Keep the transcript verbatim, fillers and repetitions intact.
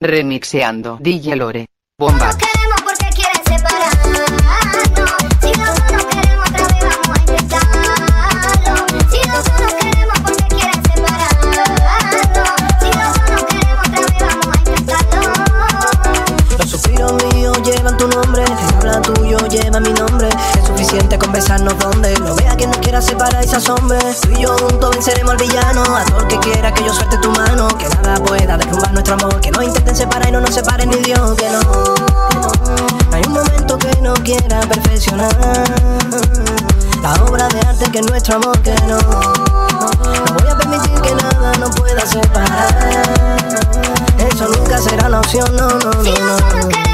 Remixeando D J Lore Bomba. Tuyo lleva mi nombre, es suficiente con besarnos donde lo vea quien nos quiera separar y se asombre. Tú y yo juntos venceremos al villano, a todo el que quiera que yo suelte tu mano, que nada pueda derrumbar nuestro amor, que no intenten separar y no nos separen ni Dios, que no, no hay un momento que no quiera perfeccionar la obra de arte que es nuestro amor, que no, no voy a permitir que nada nos pueda separar, eso nunca será la opción, no, no, no, no.